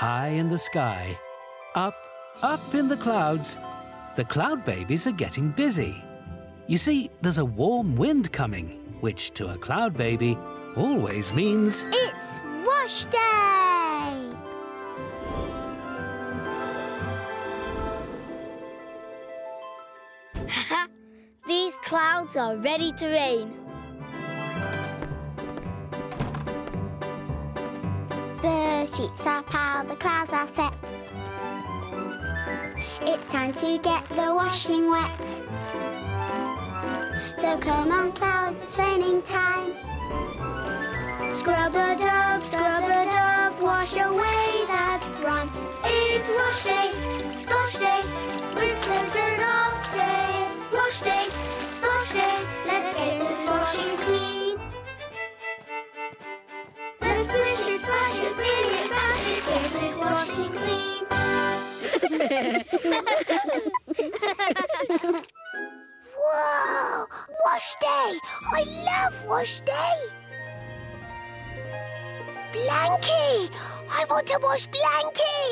High in the sky, up in the clouds, the cloud babies are getting busy. You see, there's a warm wind coming, which to a cloud baby always means... it's wash day! These clouds are ready to rain. The sheets are piled, the clouds are set. It's time to get the washing wet. So come on clouds, it's raining time. Scrub-a-dub, wash away that grime. It's wash day, splash day, rinse the dirt off day. Wash day, splash day, let's get this washing clean. Splish it, splash it, bring it, mash it, get this washing clean. Whoa! Wash day! I love wash day! Blanky! I want to wash Blanky!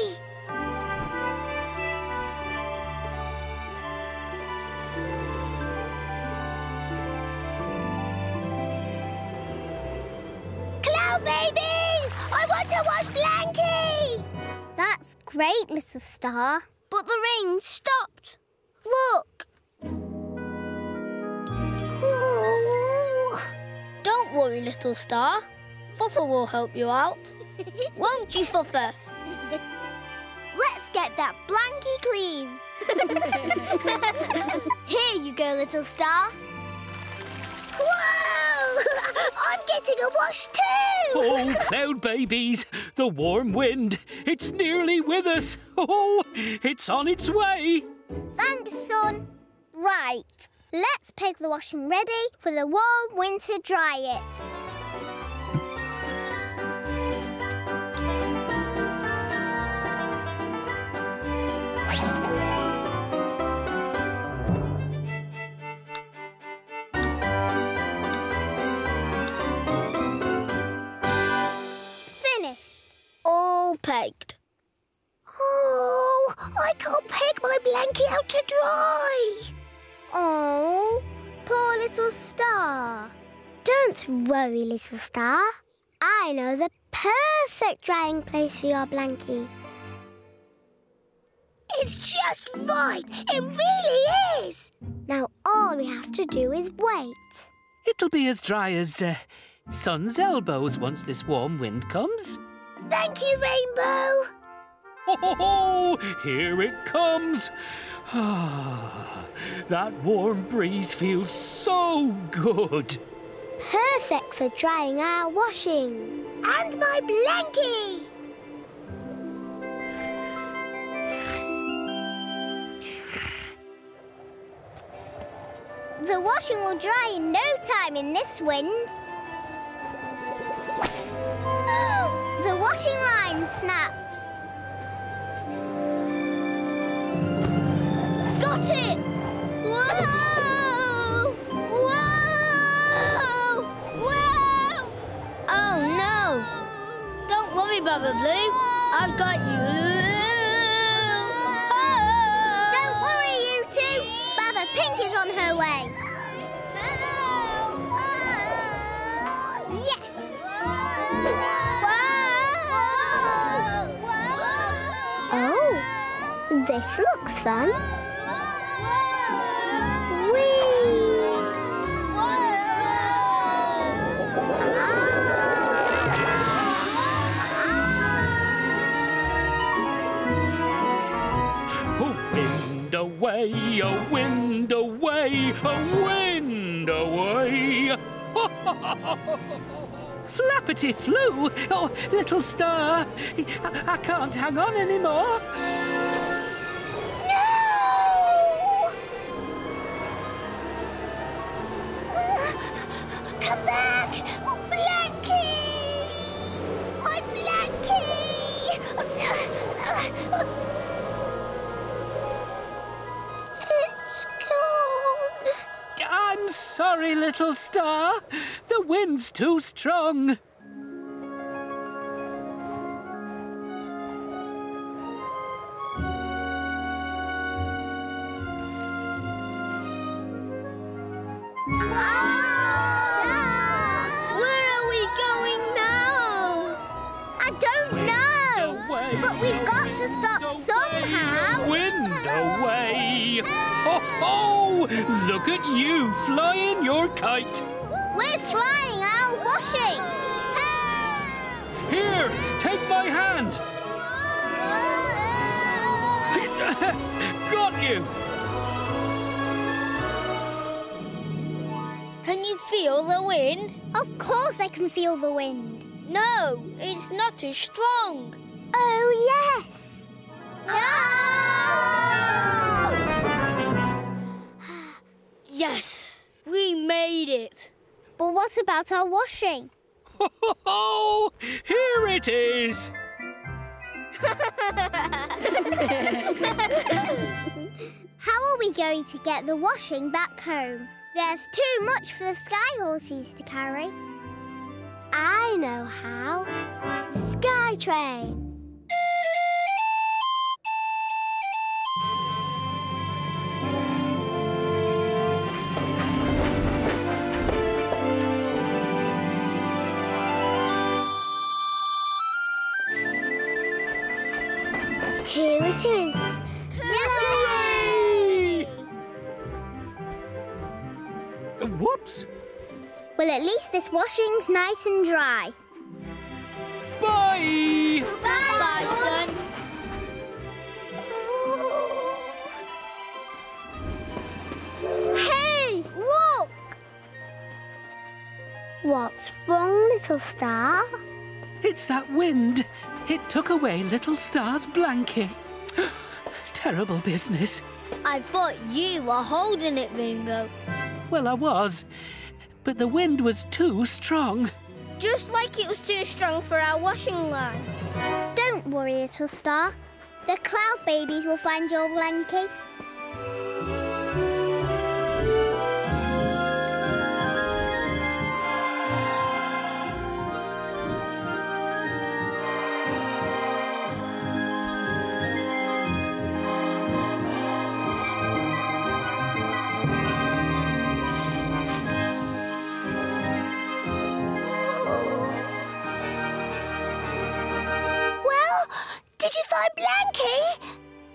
Cloudbabies! I want to wash Blanky! That's great, little star. But the rain stopped. Look! Ooh. Don't worry, little star. Fuffa will help you out. Won't you, Fuffa? Let's get that Blanky clean. Here you go, little star. Whoa! I'm getting a wash too! Oh, cloud babies! The warm wind! It's nearly with us! Oh, it's on its way! Thanks, son. Right, let's peg the washing ready for the warm wind to dry it. Pegged. Oh, I can't peg my Blanky out to dry. Oh, poor little star. Don't worry, little star. I know the perfect drying place for your Blanky. It's just right. It really is. Now all we have to do is wait. It'll be as dry as sun's elbows once this warm wind comes. Thank you, Rainbow. Ho, ho, ho! Here it comes. That warm breeze feels so good. Perfect for drying our washing. And my Blanky. The washing will dry in no time in this wind. The washing line snapped. Got it! Whoa! Whoa! Whoa! Oh, no! Don't worry, Baba Blue. I've got you. Oh! Don't worry, you two. Baba Pink is on her way. This looks fun. Whee! a wind away, Flappity flew! Oh, little star! I can't hang on anymore! No! Come back! Blanky! My Blanky! I'm sorry, little star. The wind's too strong. Where are we going now? I don't know. But we've got to stop somehow. Wind away. Ho-ho! Look at you flying your kite. We're flying our washing. Here, take my hand. Got you. Can you feel the wind? Of course I can feel the wind. No, it's not as strong. Oh, yes. Yes, we made it. But what about our washing? Ho, ho, ho! Here it is. How are we going to get the washing back home? There's too much for the sky horses to carry. I know how. Sky train. Here it is. Yay! Whoops. Well, at least this washing's nice and dry. Bye! Bye, son. Hey, look! What's wrong, little star? It's that wind. It took away little star's blanket. Terrible business. I thought you were holding it, Rainbow. Well, I was, but the wind was too strong. Just like it was too strong for our washing line. Don't worry, little star. The Cloudbabies will find your blanket.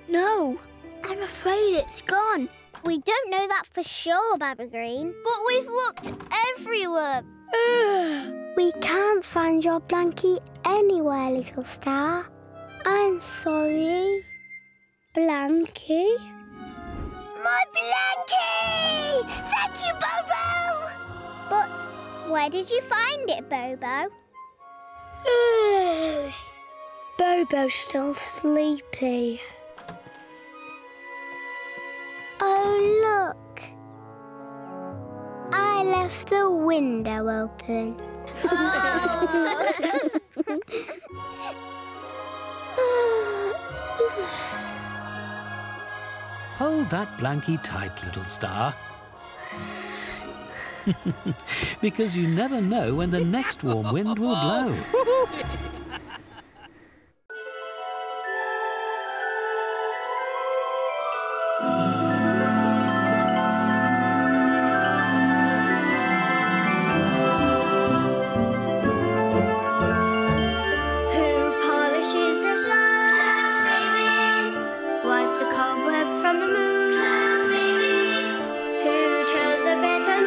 No, I'm afraid it's gone. We don't know that for sure, Baba Green. But we've looked everywhere. We can't find your blankie anywhere, little star. I'm sorry. Blankie? My blankie! Thank you, Bobo! But where did you find it, Bobo? Bobo's still sleepy. Oh, look. I left the window open. Hold that blankie tight, little star. Because you never know when the next warm wind will blow.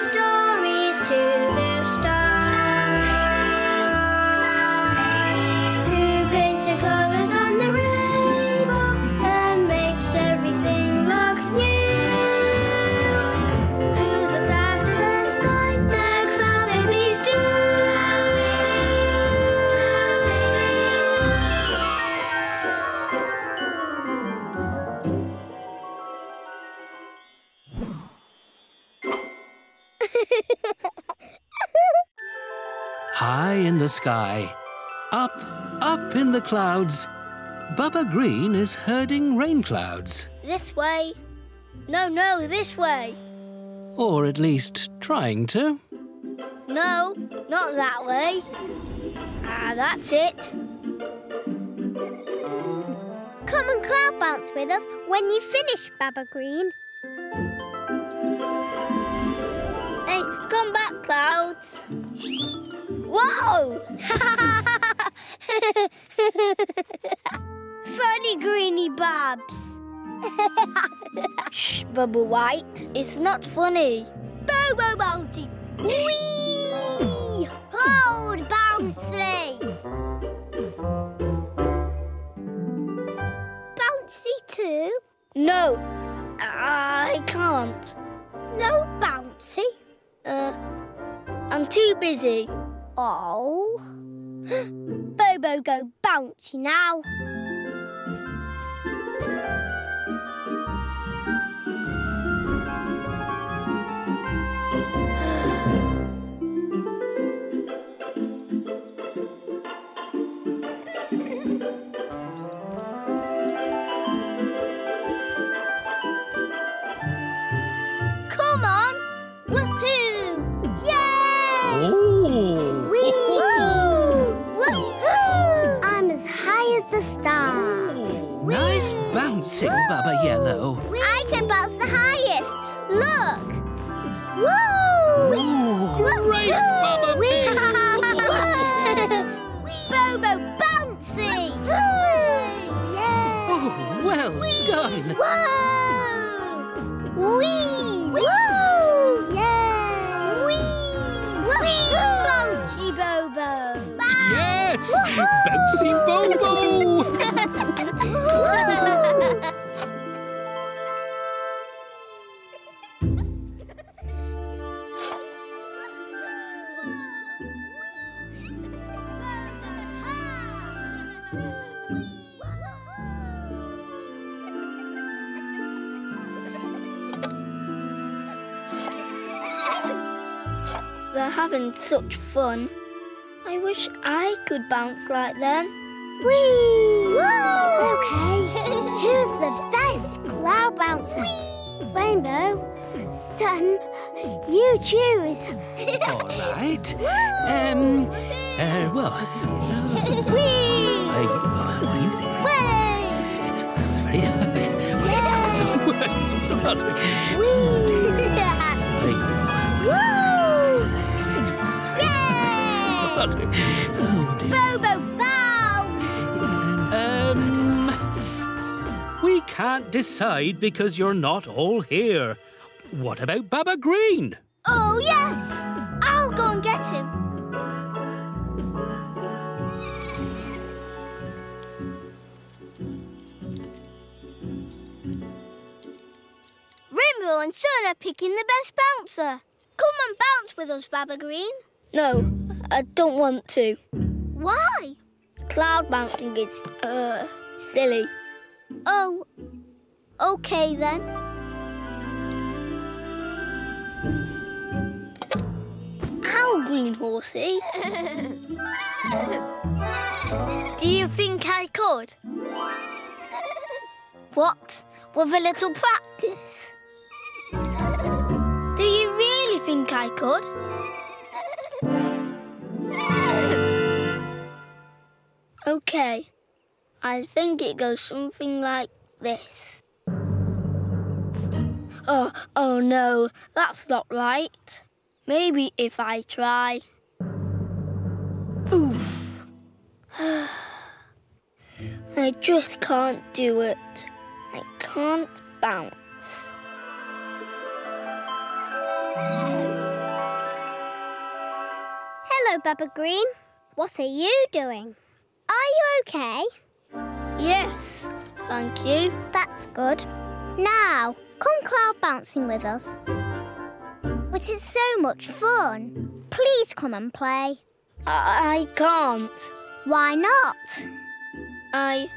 Stories to their stars. High in the sky, up, up in the clouds, Baba Green is herding rain clouds. This way. No, no, this way. Or at least trying to. No, not that way. Ah, that's it. Come and cloud bounce with us when you finish, Baba Green. Hey, come back, clouds. Whoa! Funny Greeny Babs. Shh, Bobo White. It's not funny. Bobo Bounty. Whee! Hold, Bouncy. Bouncy too? No, I can't. No, Bouncy. I'm too busy. Oh. Bobo go bouncy now. Bouncing, Woo! Baba Yellow. I can bounce the highest. Look. Woo! Woo! Great, Baba Pink! Bobo bouncy! Yeah. Oh, well Whee! Done. Whoa! Wee! Woo! Yeah! Wee! Wee! Bouncy Bobo! Bounce. Yes! Bouncy Bobo! They're having such fun. I wish I could bounce like them. Whee! Whoa! Okay, who's the best cloud bouncer? Whee! Rainbow, Sun, you choose. All right. Well. Whee! Are you there? Whee! Whee! Whee! Oh, Bobo bounce! We can't decide because you're not all here. What about Baba Green? Oh, yes! I'll go and get him. Rainbow and Sun are picking the best bouncer. Come and bounce with us, Baba Green. No. I don't want to. Why? Cloud bouncing is, silly. Oh, okay then. Ow, Green Horsey. Do you think I could? What? With a little practice? Do you really think I could? Okay, I think it goes something like this. Oh no, that's not right. Maybe if I try. Oof. I just can't do it. I can't bounce. Hello, Baba Green. What are you doing? Are you okay? Yes, thank you. That's good. Now, come cloud bouncing with us. But it's so much fun. Please come and play. I can't. Why not? I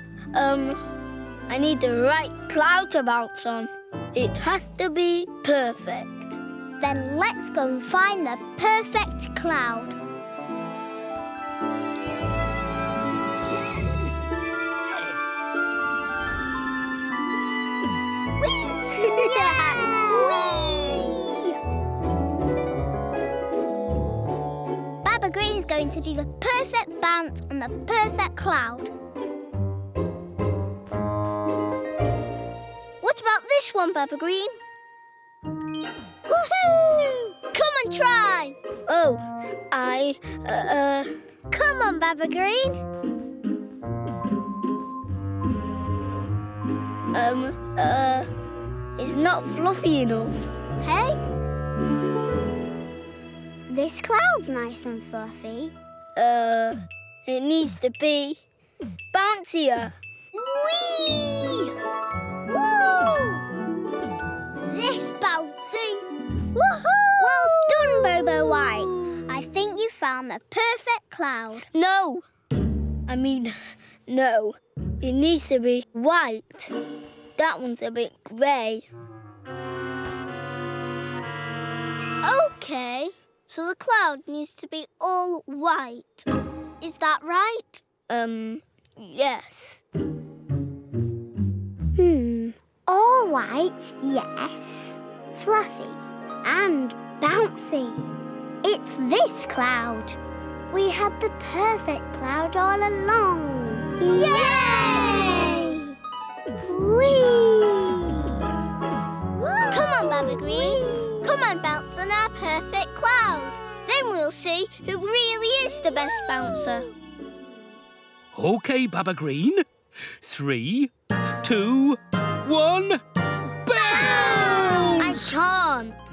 need the right cloud to bounce on. It has to be perfect. Then let's go and find the perfect cloud. going to do the perfect bounce on the perfect cloud. What about this one, Baba Green? Woohoo! Come and try! Oh, Come on, Baba Green. It's not fluffy enough. Hey? This cloud's nice and fluffy. It needs to be bouncier. Whee! Woo! This bouncy! Woohoo! Well done, Bobo White. I think you found the perfect cloud. No! I mean, no. It needs to be white. That one's a bit grey. Okay, so the cloud needs to be all white. Is that right? Yes. All white, yes. Fluffy and bouncy. It's this cloud. We had the perfect cloud all along. Yay! Whee! Come on, Baba Green. Come and bounce on our perfect cloud. Then we'll see who really is the best bouncer. OK, Baba Green. 3, 2, 1, bounce! I can't.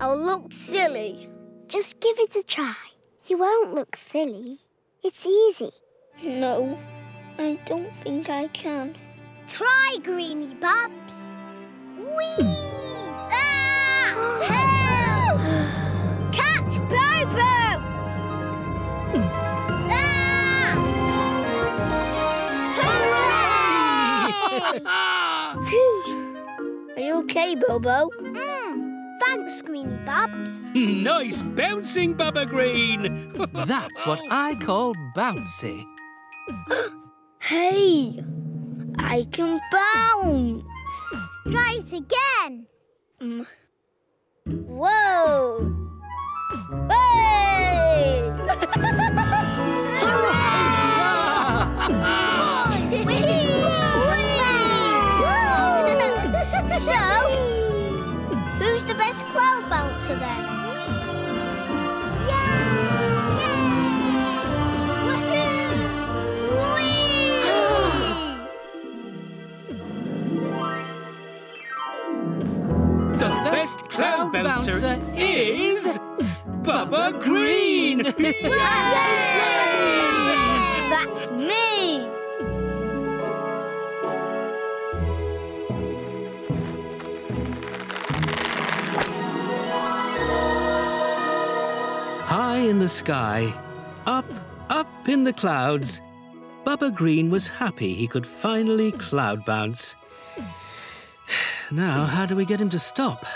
I'll look silly. Just give it a try. You won't look silly. It's easy. No, I don't think I can. Try, Greeny Bubs. Whee! Help! Catch Bobo! Hooray! Phew. Are you okay, Bobo? Thanks, Greeny Bubs. Nice bouncing, Baba Green. That's what I call bouncy. Hey, I can bounce. Try it again. Whoa. Hey! Hooray! Whee! Whee! So, who's the best cloud bouncer then? Yay! Yay! Woohoo! Whee! The best cloud bouncer is Baba Green! Yay! That's me! High in the sky, up, up in the clouds, Baba Green was happy he could finally cloud bounce. Now, how do we get him to stop?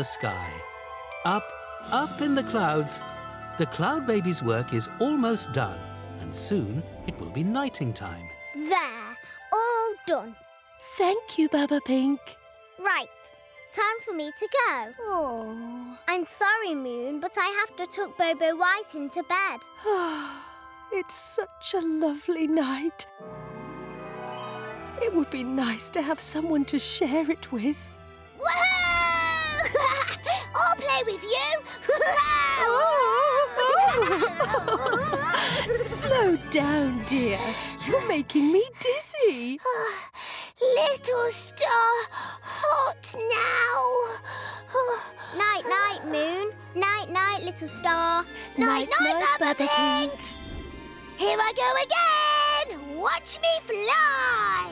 Sky. Up, up in the clouds. The Cloudbabies' work is almost done, and soon it will be nighting time. There, all done. Thank you, Baba Pink. Right, time for me to go. Oh. I'm sorry, Moon, but I have to tuck Bobo White into bed. It's such a lovely night. It would be nice to have someone to share it with. Woohoo! I'll play with you. Slow down, dear. You're making me dizzy. Little star, hot now. Night-night, Moon. Night-night, little star. Night-night, Baba Pink. Here I go again. Watch me fly.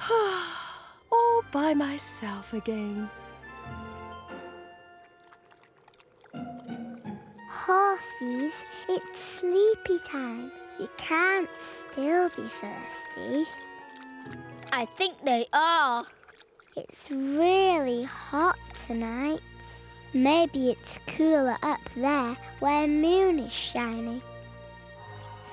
Woohoo! All by myself again. Horsies, it's sleepy time. You can't still be thirsty. I think they are. It's really hot tonight. Maybe it's cooler up there where moon is shining.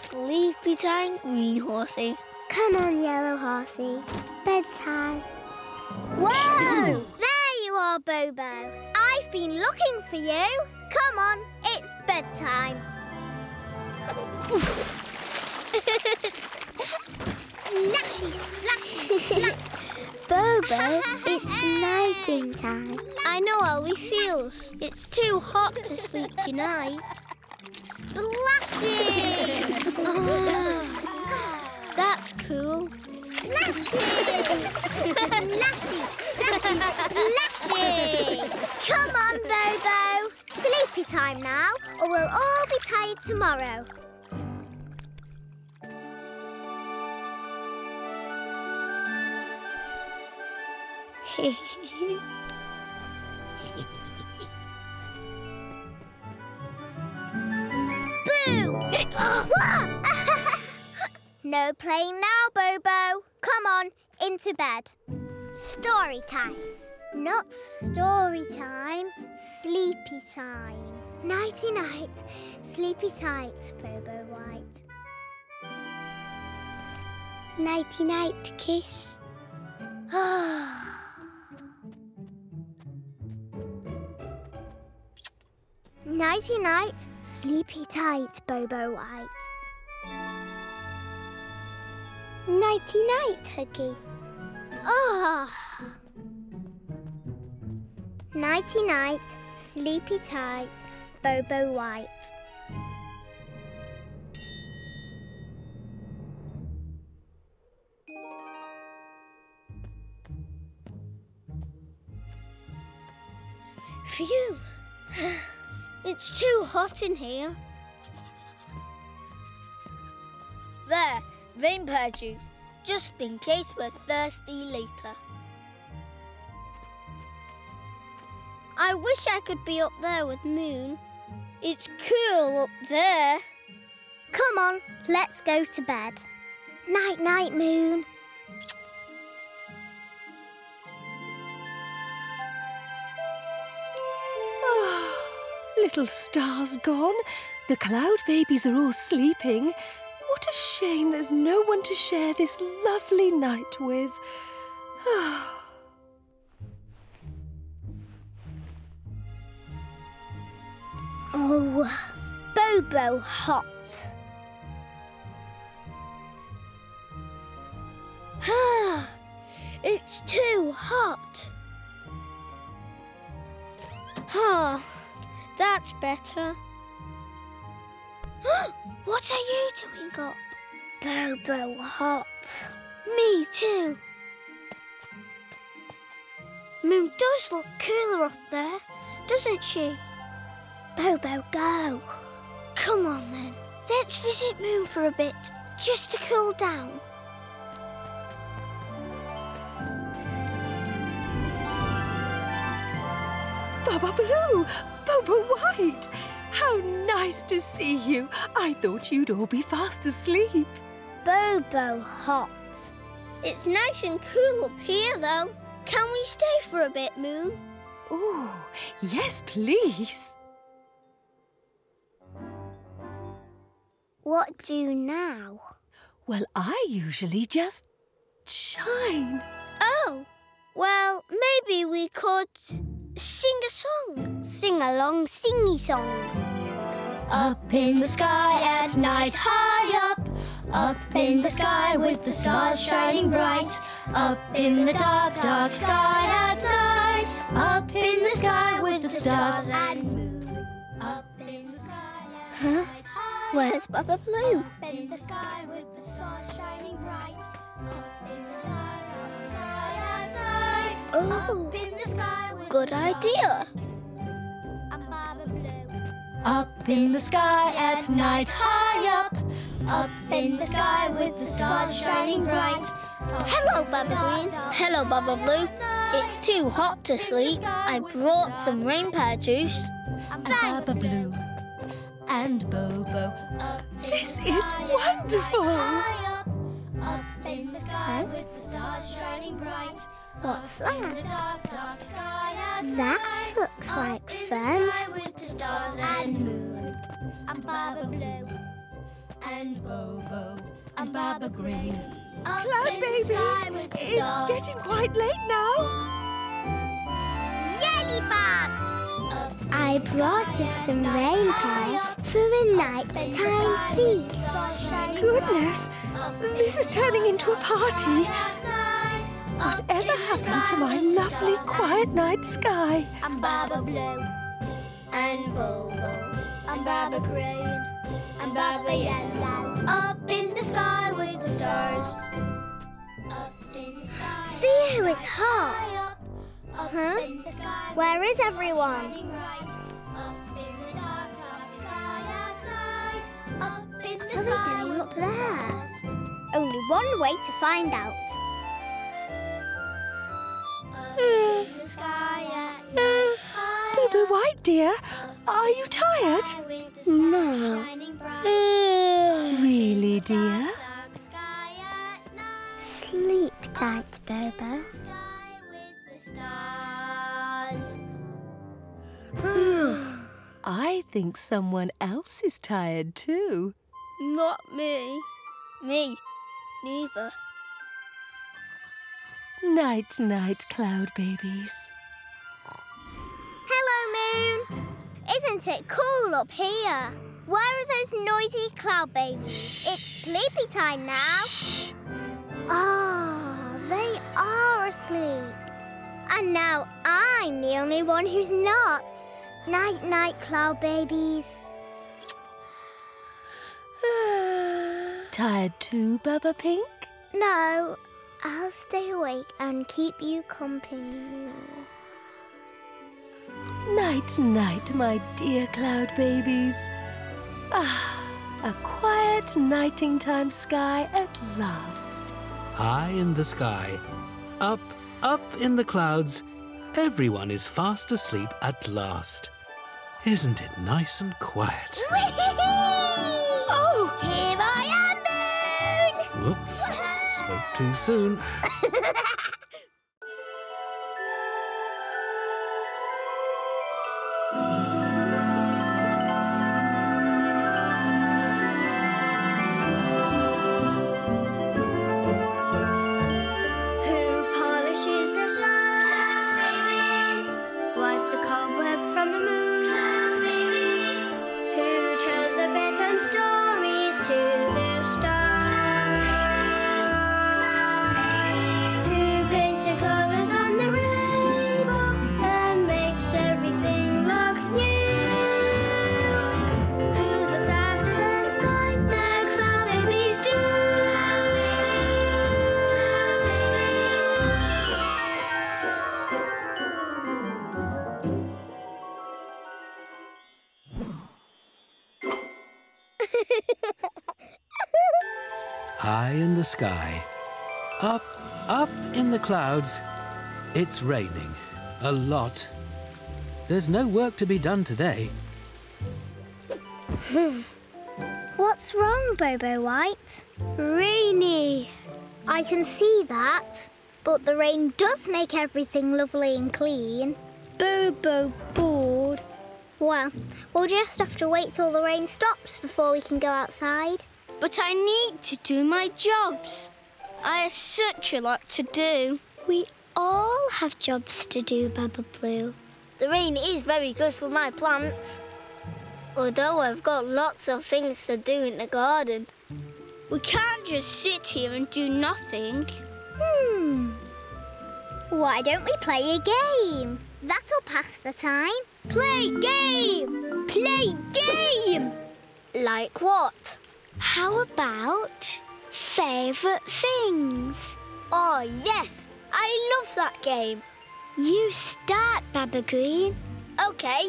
Sleepy time, green horsie. Come on, yellow horsie. Bedtime. Whoa! Ooh. There you are, Bobo. I've been looking for you. Come on, it's bedtime. Splashy, splashy, splash. Bobo, it's nighting time. I know how he feels. It's too hot to sleep tonight. Splashy! Oh, that's cool. Splashy! Splashy, splashy, splashy! Come on, Bobo. Sleepy time now, or we'll all be tired tomorrow. Boo! No playing now, Bobo. Come on, into bed. Story time. Not story time, sleepy time. Nighty night, sleepy tight, Bobo White. Nighty night kiss. Nighty night, sleepy tight, Bobo White. Nighty night, Huggy. Ah. Oh. Nighty night, sleepy tight, Bobo White. Phew. It's too hot in here. There, rainbow juice, just in case we're thirsty later. I wish I could be up there with Moon. It's cool up there. Come on, let's go to bed. Night-night, Moon. Little star's gone. The Cloudbabies are all sleeping. What a shame there's no one to share this lovely night with. Oh, Bobo hot. Ah, it's too hot. Ah. That's better. What are you doing up? Bobo hot. Me too. Moon does look cooler up there, doesn't she? Bobo, go. Come on then. Let's visit Moon for a bit, just to cool down. Baba Blue! Bobo White! How nice to see you. I thought you'd all be fast asleep. Bobo hot. It's nice and cool up here, though. Can we stay for a bit, Moon? Oh, yes, please. What do now? Well, I usually just shine. Oh, well, maybe we could... sing a song. Sing along, singy song. Up in the sky at night, high up. Up in the sky with the stars shining bright. Up in the dark, dark sky at night. Up in the sky with the stars and moon. Up in Huh? Where's Baba Blue? Up in the sky with the stars shining bright. Up in the dark outside at night. Oh, up in the sky with good idea. I'm Baba Blue. Up in the sky at night, high up. Up in the sky with the stars shining bright. Hello, Baba Green. Hello, Baba Blue. It's too hot to sleep. I brought some rain pear juice. And Baba Blue. And Bobo. This is wonderful! Up in the sky with the stars shining bright. What's that? That looks like fun. With the stars and moon. And Baba Blue. And Bobo. And Baba Green. Cloudbabies! It's getting quite late now. Yelly bugs! I brought us some rain pears for a night-time feast. Goodness, this is turning into a party. Whatever happened to my lovely quiet night sky? I'm Baba Blue, and Bobo, and Baba Green, and Baba Yellow. Up in the sky with the stars. Up in the sky. Theo, it's hot. Huh? Where is everyone? What are they doing up there? Only one way to find out. Bobo White, dear, are you tired? No. Really, dear? Sleep tight, Bobo. Stars. I think someone else is tired too. Not me. Me neither. Night, night, Cloudbabies. Hello, Moon. Isn't it cool up here? Where are those noisy Cloudbabies? It's sleepy time now. Shh. Oh, they are asleep. And now I'm the only one who's not. Night, night, Cloudbabies. Tired too, Baba Pink? No, I'll stay awake and keep you company. Night, night, my dear Cloudbabies. Ah, a quiet nighting time sky at last. High in the sky, up. Up in the clouds, everyone is fast asleep at last. Isn't it nice and quiet? Oh, here I am, Moon! Whoops, spoke too soon. In the sky, up, up in the clouds, it's raining a lot. There's no work to be done today. What's wrong, Bobo White? Rainy. I can see that, but the rain does make everything lovely and clean. Bobo bored. Well, we'll just have to wait till the rain stops before we can go outside. But I need to do my jobs. I have such a lot to do. We all have jobs to do, Baba Blue. The rain is very good for my plants. Although I've got lots of things to do in the garden. We can't just sit here and do nothing. Why don't we play a game? That'll pass the time. Play game! play game! Like what? How about favourite things? Oh, yes. I love that game. You start, Baba Green. OK.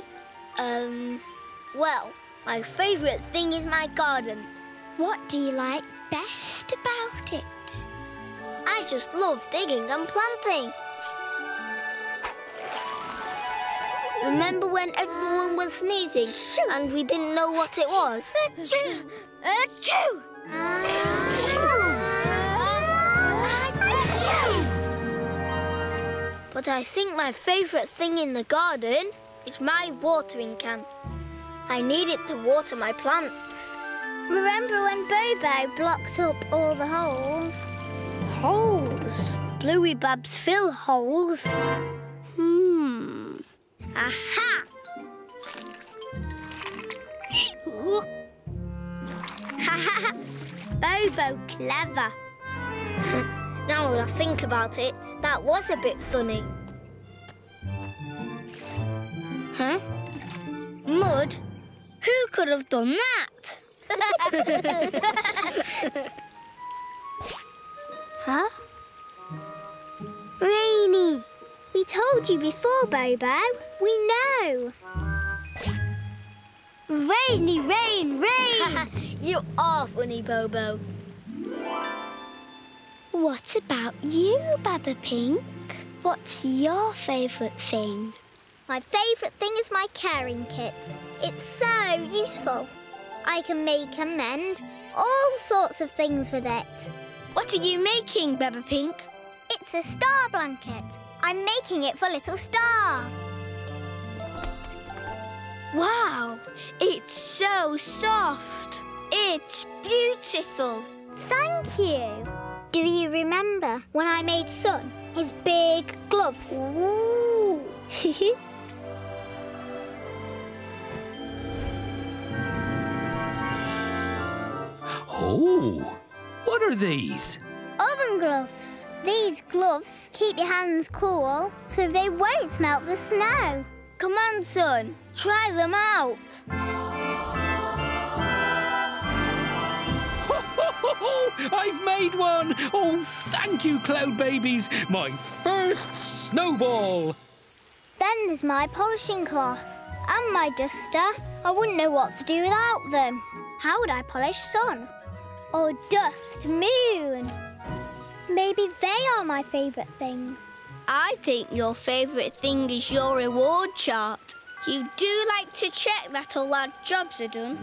Well, my favourite thing is my garden. What do you like best about it? I just love digging and planting. Remember when everyone was sneezing and we didn't know what it was? Achoo! Achoo! Achoo! But I think my favourite thing in the garden is my watering can. I need it to water my plants. Remember when Bobo blocked up all the holes? Holes? Bluey Babs fill holes. Aha! Ha ha! Bobo, clever. Now that I think about it, that was a bit funny. Huh? Mud? Who could have done that? Huh? Rainy. We told you before, Bobo. We know. Rainy, rain, rain! You are funny, Bobo. What about you, Baba Pink? What's your favourite thing? My favourite thing is my caring kit. It's so useful. I can make and mend all sorts of things with it. What are you making, Baba Pink? It's a star blanket. I'm making it for Little Star. Wow, it's so soft. It's beautiful. Thank you. Do you remember when I made Sun his big gloves? Ooh. Oh, what are these? Oven gloves. These gloves keep your hands cool so they won't melt the snow. Come on, Son. Try them out. Ho, ho, ho, ho. I've made one. Oh, thank you, Cloudbabies. My first snowball. Then there's my polishing cloth and my duster. I wouldn't know what to do without them. How would I polish Sun? Or dust Moon? Maybe they are my favourite things. I think your favourite thing is your reward chart. You do like to check that all our jobs are done.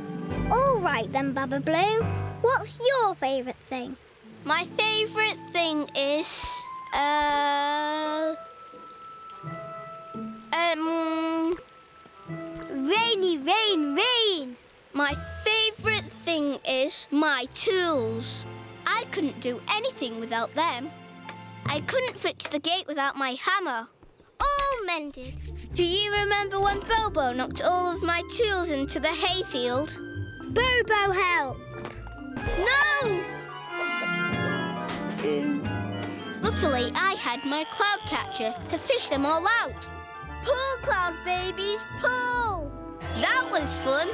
All right then, Baba Blue. What's your favourite thing? My favourite thing is... Rainy, rain, rain! My favourite thing is my tools. I couldn't do anything without them. I couldn't fix the gate without my hammer. All mended. Do you remember when Bobo knocked all of my tools into the hayfield? Bobo, help! No! Oops. Luckily, I had my cloud catcher to fish them all out. Pull, Cloudbabies, pull! That was fun.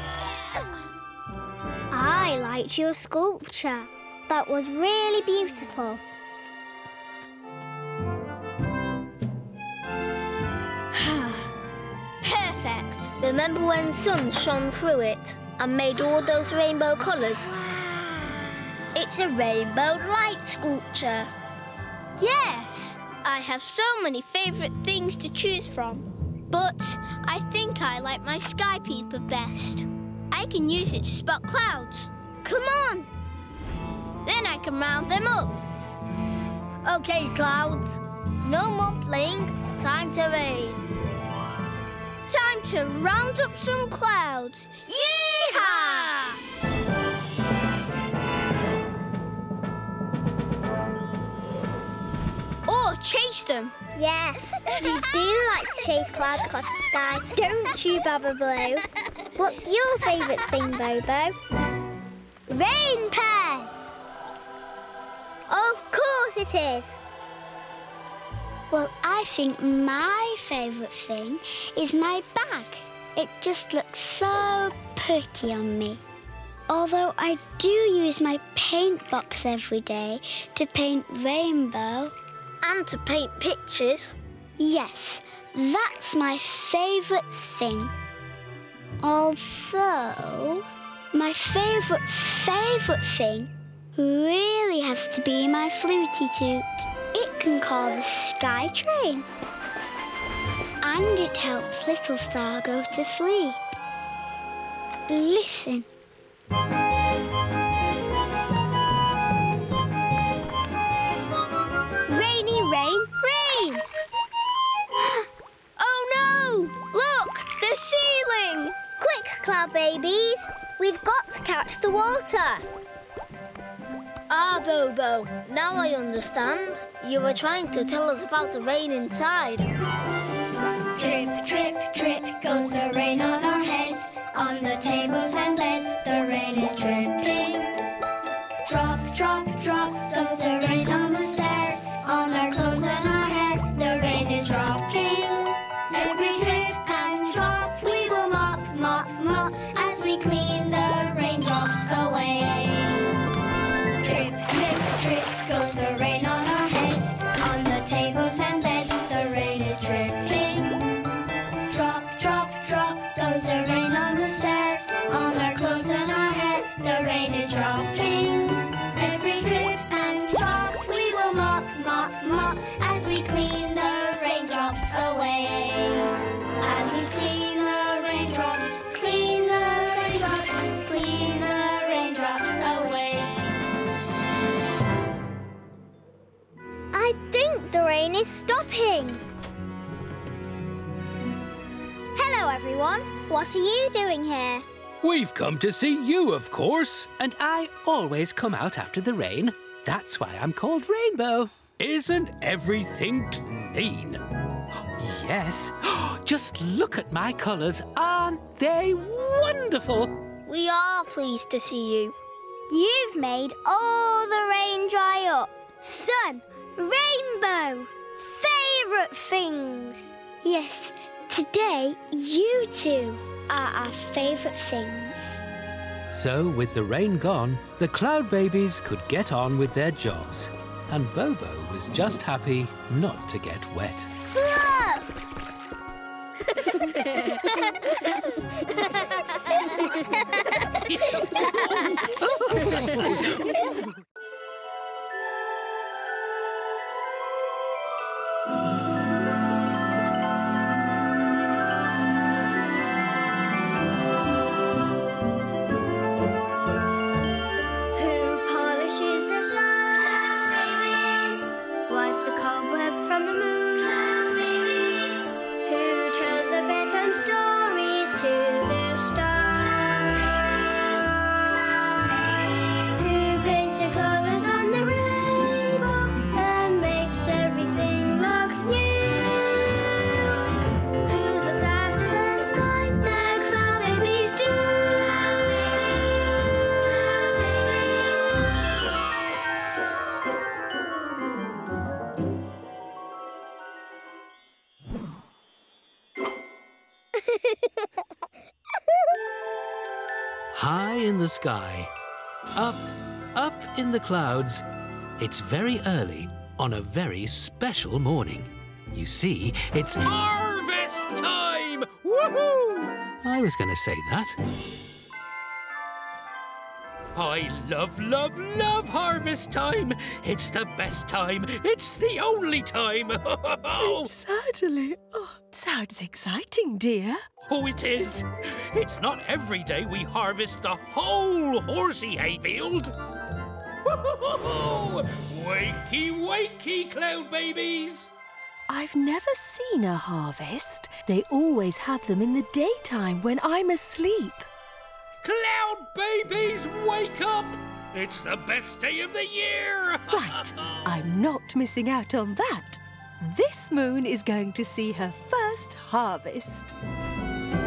I liked your sculpture. That was really beautiful. Perfect. Remember when Sun shone through it and made all those rainbow colours? It's a rainbow light sculpture. Yes, I have so many favourite things to choose from. But I think I like my sky peeper best. I can use it to spot clouds. Come on. Then I can round them up. OK, clouds. No more playing. Time to rain. Time to round up some clouds. Yee-haw! Or chase them. Yes, you do like to chase clouds across the sky, don't you, Baba Blue? What's your favourite thing, Bobo? Rain pears! Of course it is. Well, I think my favourite thing is my bag. It just looks so pretty on me. Although I do use my paint box every day to paint rainbow. And to paint pictures. Yes, that's my favourite thing. Although my favourite thing really has to be my Fluty Toot. It can call the sky train. And it helps Little Star go to sleep. Listen. Rainy, rain, rain! Oh no! Look! The ceiling! Quick, Cloudbabies! We've got to catch the water! Ah, Bobo, now I understand. You were trying to tell us about the rain inside. Drip, drip, drip goes the rain on our heads, on the tables and beds, the rain is dripping. Drop, drop, drop goes the rain on the stair, on our clothes and our hair, the rain is dropping. Every drip and drop we will mop, mop, mop as we clean the raindrops away. Drip, drip, drip goes the rain on our heads, on the tables and beds, the rain is dripping. Dropping. Every drip and drop we will mop, mop, mop as we clean the raindrops away. As we clean the raindrops, clean the raindrops, clean the raindrops away. I think the rain is stopping. Hello everyone, what are you doing here? We've come to see you, of course. And I always come out after the rain. That's why I'm called Rainbow. Isn't everything clean? Yes. Just look at my colours. Aren't they wonderful? We are pleased to see you. You've made all the rain dry up. Sun, rainbow, favourite things. Yes, today you two are our favourite things. So, with the rain gone, the Cloudbabies could get on with their jobs. And Bobo was just happy not to get wet. Sky. Up, up in the clouds. It's very early on a very special morning. You see, it's harvest time! Woohoo! I was going to say that. I love, love, love harvest time. It's the best time. It's the only time. Certainly. Oh, sounds exciting, dear. Oh, it is. It's not every day we harvest the whole horsey hayfield. Woo-hoo-hoo-hoo! Wakey, wakey, Cloudbabies! I've never seen a harvest. They always have them in the daytime when I'm asleep. Cloudbabies, wake up! It's the best day of the year! Right. I'm not missing out on that. This moon is going to see her first harvest.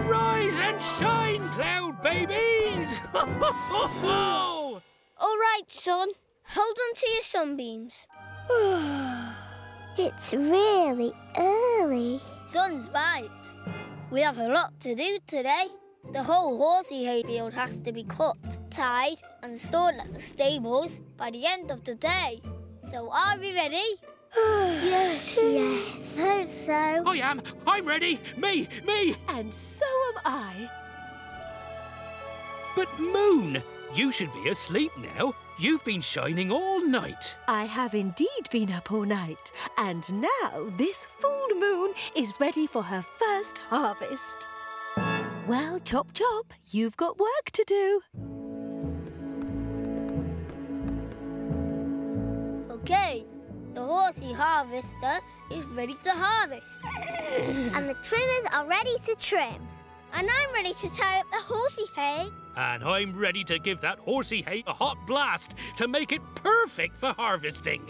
Rise and shine, Cloudbabies! All right, son. Hold on to your sunbeams. It's really early. Sun's right. We have a lot to do today. The whole horsey hayfield has to be cut, tied and stored at the stables by the end of the day. So are we ready? Yes. I hope so. I am. I'm ready. Me. And so am I. But Moon, you should be asleep now. You've been shining all night. I have indeed been up all night. And now this full moon is ready for her first harvest. Well, Chop Chop, you've got work to do. OK, the horsey harvester is ready to harvest. And the trimmers are ready to trim. And I'm ready to tie up the horsey hay. And I'm ready to give that horsey hay a hot blast to make it perfect for harvesting.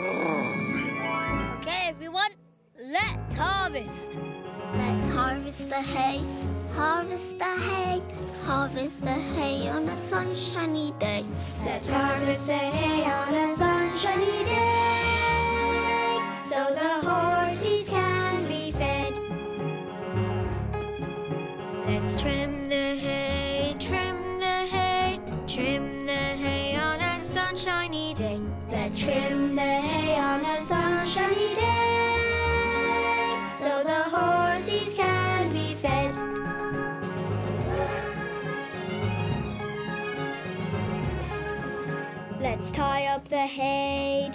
OK, everyone, let's harvest. Let's harvest the hay, harvest the hay, harvest the hay on a sunshiny day. Let's harvest the hay on a sunshiny day, so the horses can. Let's trim the hay on a sunshiny day. Let's trim the hay on a sunshiny day, so the horses can be fed. Let's tie up the hay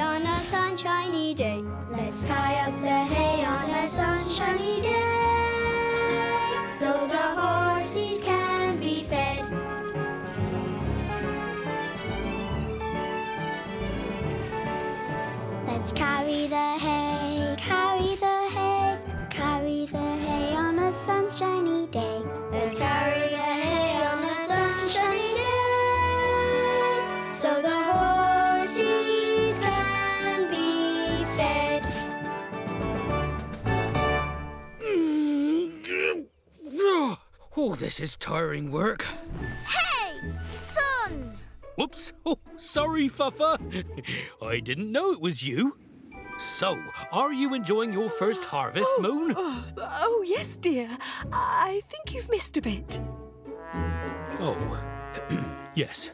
on a sunshiny day. Let's tie up the hay on a sunshiny day, so the horses can be fed. Let's carry the hay on a sunshiny day. Let's carry the hay on a sunshiny day, so the Oh, this is tiring work. Hey, son! Whoops. Oh, sorry, Fuffa. I didn't know it was you. So, are you enjoying your first harvest, Moon? Oh, yes, dear. I think you've missed a bit. Oh, yes.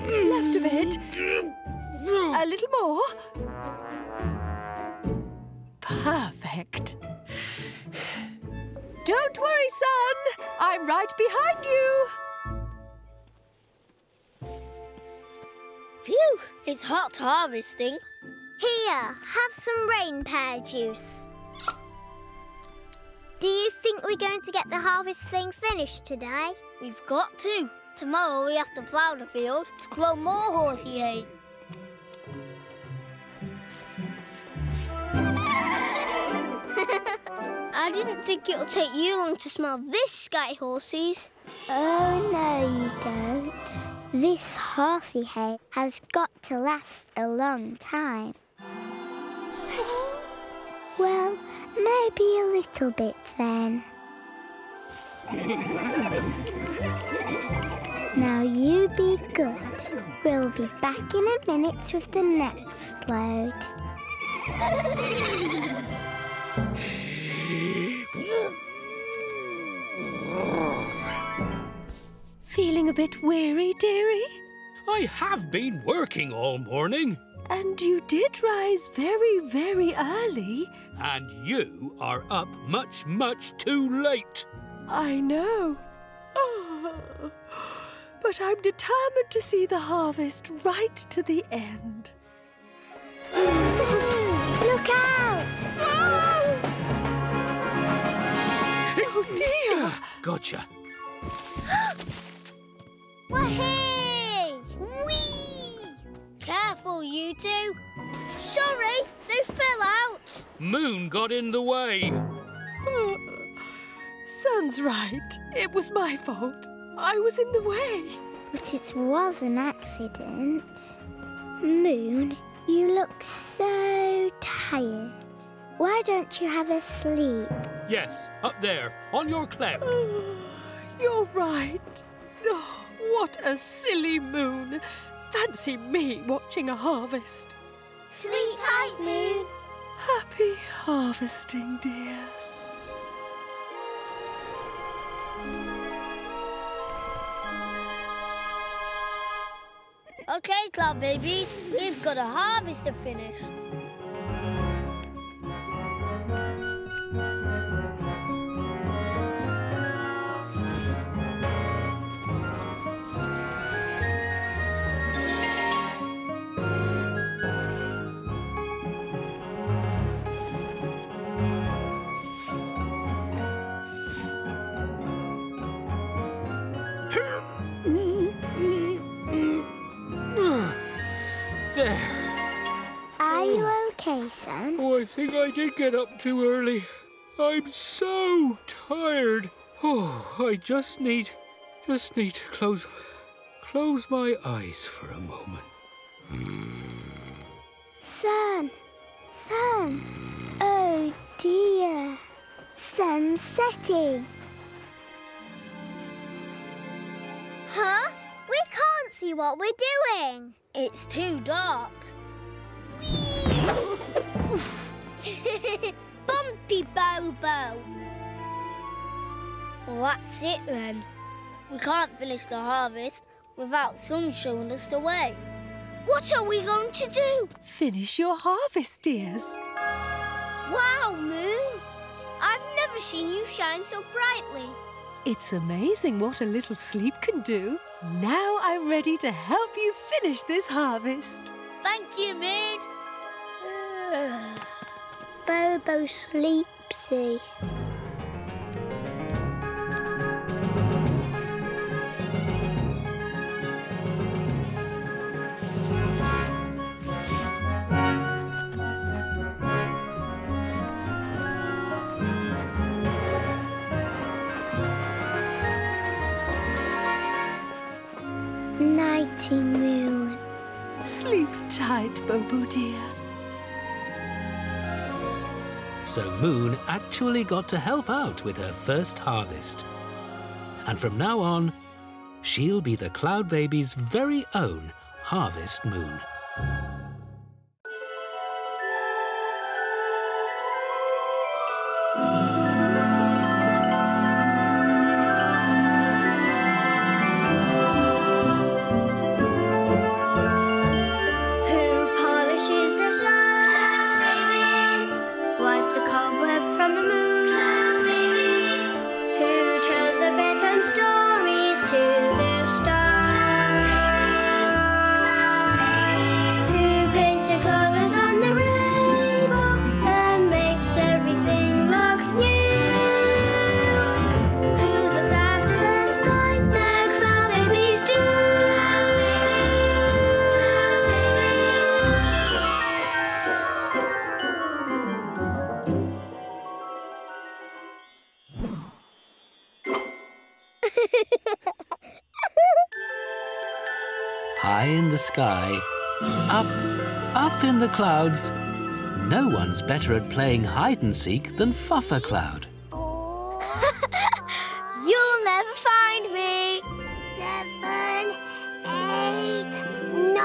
Left a bit. A little more. Perfect. Don't worry, son. I'm right behind you. Phew, it's hot harvesting. Here, have some rain pear juice. Do you think we're going to get the harvest thing finished today? We've got to. Tomorrow we have to plough the field to grow more horsey hay. I didn't think it'll take you long to smell this sky, horsies. Oh, no, you don't. This horsey hay has got to last a long time. Well, maybe a little bit then. Now you be good. We'll be back in a minute with the next load. Feeling a bit weary, dearie? I have been working all morning. And you did rise very, very early. And you are up much, much too late. I know. Oh. But I'm determined to see the harvest right to the end. Look out! Oh, dear! Gotcha. Wahey! Whee! Careful, you two. Sorry, they fell out. Moon got in the way. Son's right. It was my fault. I was in the way. But it was an accident. Moon, you look so tired. Why don't you have a sleep? Yes, up there, on your cloud. You're right. Oh, what a silly moon. Fancy me watching a harvest. Sweet tide, Moon. Happy harvesting, dears. OK, Cloudbabies, we've got a harvest to finish. Oh, I think I did get up too early. I'm so tired. Oh, I just need to close my eyes for a moment. Sun, oh dear. Sun setting. Huh? We can't see what we're doing. It's too dark. Bumpy Bobo! Well, that's it then. We can't finish the harvest without Sun showing us the way. What are we going to do? Finish your harvest, dears. Wow, Moon! I've never seen you shine so brightly. It's amazing what a little sleep can do. Now I'm ready to help you finish this harvest. Thank you, Moon. Bobo sleepsy. Nighty Moon. Sleep tight, Bobo dear. So Moon actually got to help out with her first harvest. And from now on, she'll be the Cloudbabies' very own Harvest Moon. Sky, up in the clouds, no one's better at playing hide-and-seek than Fuffa Cloud. You'll never find me. 7, 8,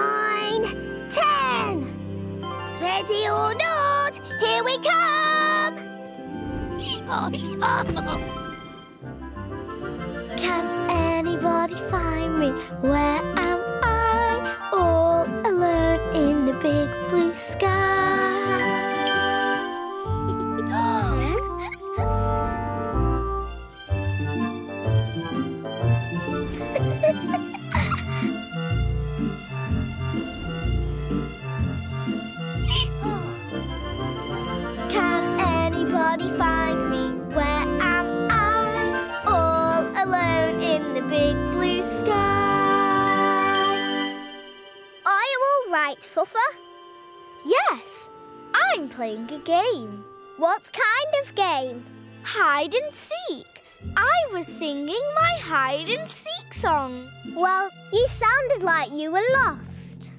9, 10. Ready or not, here we come. Can anybody find me? Where am I? Alone in the big blue sky. Can anybody find me? Where am I? All alone in the big blue sky. Right, Fuffa? Yes, I'm playing a game. What kind of game? Hide and seek. I was singing my hide and seek song. Well, you sounded like you were lost.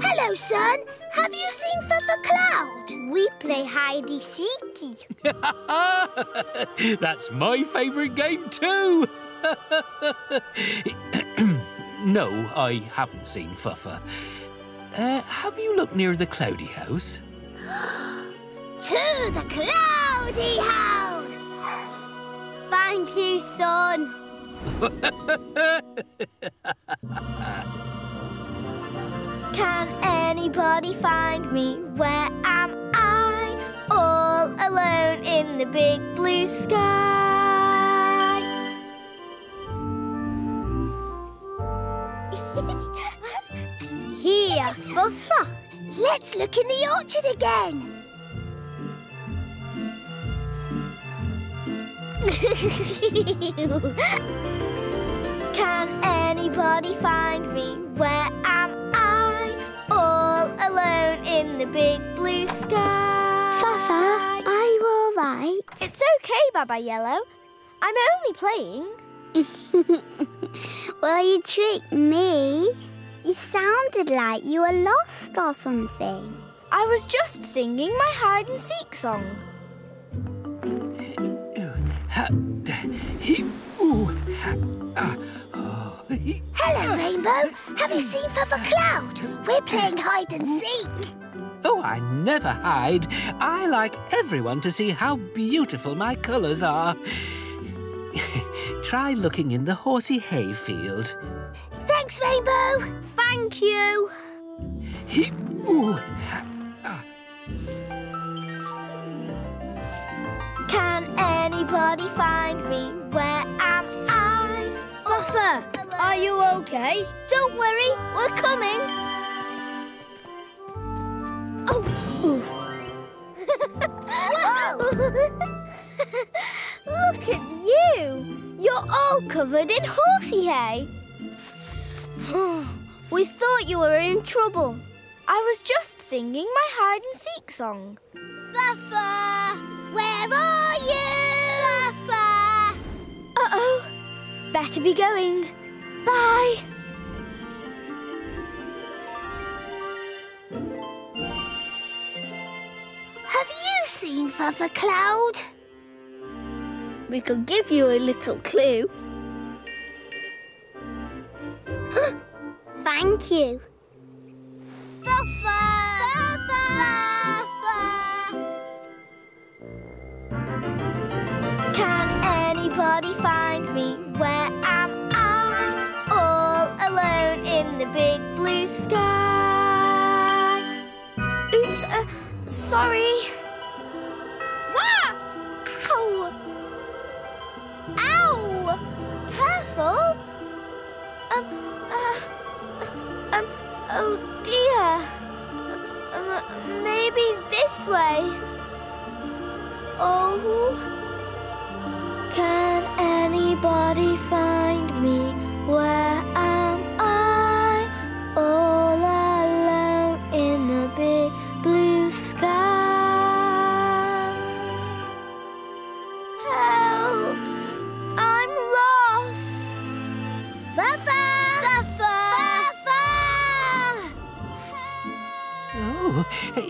Hello, Sun. Have you seen Fuffa Cloud? We play hidey-seeky. That's my favourite game too. No, I haven't seen Fuffa. Have you looked near the Cloudy House? To the Cloudy House! Thank you, son. Can anybody find me? Where am I? All alone in the big blue sky. Here, Fuffa. Let's look in the orchard again. Can anybody find me? Where am I? All alone in the big blue sky. Fuffa, are you all right? It's okay, Baba Yellow. I'm only playing. Well, you tricked me. You sounded like you were lost or something. I was just singing my hide-and-seek song. Hello, Rainbow. Have you seen Fuffa Cloud? We're playing hide and seek. Oh, I never hide. I like everyone to see how beautiful my colours are. Try looking in the horsey hay field. Thanks, Rainbow. Thank you. Can anybody find me? Where am I? Fuffa, are you okay? Don't worry, we're coming. Oh. Look at you. You're all covered in horsey hay. We thought you were in trouble. I was just singing my hide-and-seek song. Fuffa! Where are you? Fuffa! Uh-oh. Better be going. Bye. Have you seen Fuffa Cloud? We could give you a little clue. Thank you. Fuffa! Fuffa! Anybody find me? Where am I? All alone in the big blue sky. Oops, sorry. Wah! Ow! Ow! Careful! Oh dear. Maybe this way. Oh. Can anybody find me? Where am I? All alone in the big blue sky. Help! I'm lost! Fuffa! Fuffa! Fuffa! Help! Oh,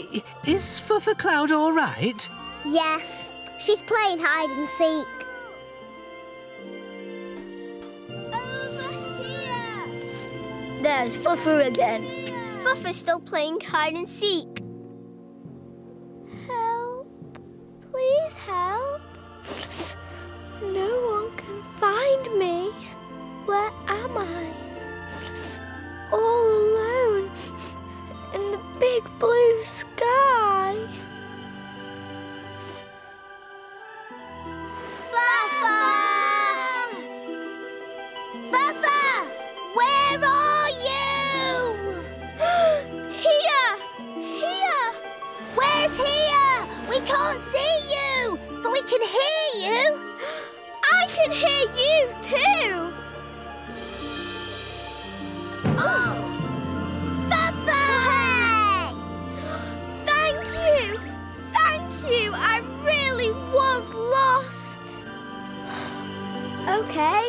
is Fuffa Cloud all right? Yes, she's playing hide and seek. There's Fuffa again. Fuffa's still playing hide and seek. Help. Please help. No one can find me. Where am I? All alone in the big blue sky. Fuffa! Fuffa! Where are you? I can't see you, but we can hear you. I can hear you too. Oh! Fuffa! Thank you. Thank you. I really was lost. Okay.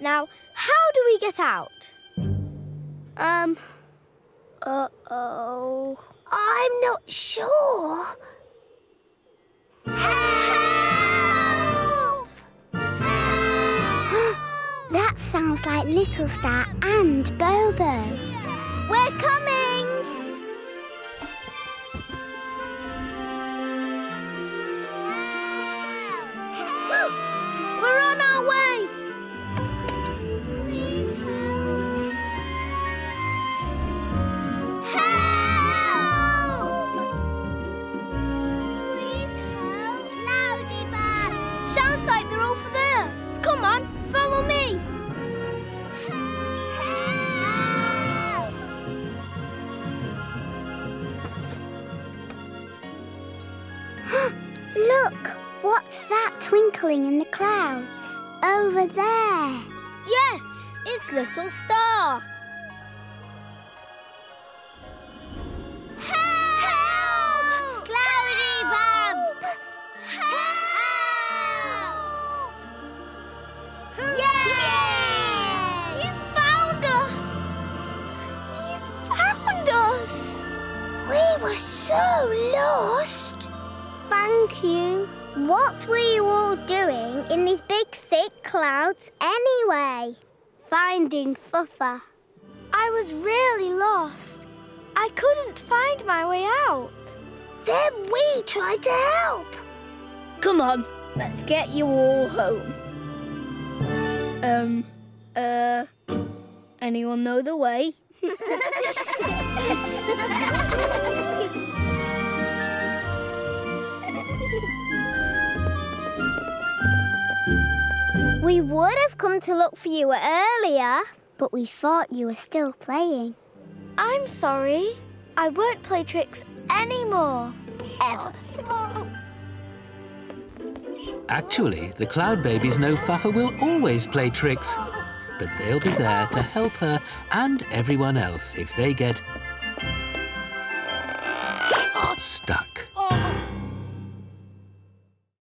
Now, how do we get out? Uh-oh. I'm not sure. Help! Help! That sounds like Little Star and Bobo. We're coming! We're on our way! Please help! Help! Please help! Cloudbabies! Sounds like they're over there. Come on, follow me. Help! Help! Look! What's that twinkling in the clouds? Over there. Yes, it's Little Star. Help! Help! Cloudbabies! Help! Help! Yay! Yay! You found us! You found us! We were so lost. Thank you. What were you all doing in these big, thick clouds anyway? Finding Fuffa. I was really lost. I couldn't find my way out. Then we tried to help. Come on, let's get you all home. Anyone know the way? We would have come to look for you earlier, but we thought you were still playing. I'm sorry. I won't play tricks anymore. Ever. Actually, the Cloudbabies know Fuffa will always play tricks, but they'll be there to help her and everyone else if they get stuck.